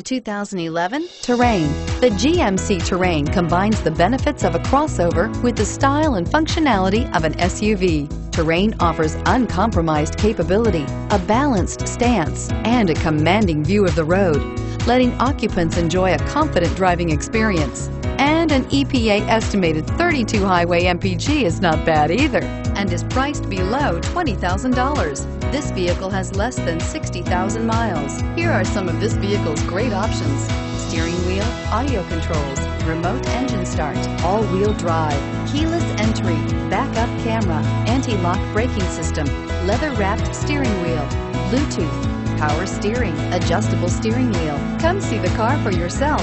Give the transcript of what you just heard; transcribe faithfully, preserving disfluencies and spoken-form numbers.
The two thousand eleven Terrain. The G M C Terrain combines the benefits of a crossover with the style and functionality of an S U V. Terrain offers uncompromised capability, a balanced stance, and a commanding view of the road, letting occupants enjoy a confident driving experience. And an E P A estimated thirty-two highway M P G is not bad either, and is priced below twenty thousand dollars. This vehicle has less than sixty thousand miles. Here are some of this vehicle's great options: steering wheel audio controls, remote engine start, all-wheel drive, keyless entry, backup camera, anti-lock braking system, leather-wrapped steering wheel, Bluetooth, power steering, adjustable steering wheel. Come see the car for yourself.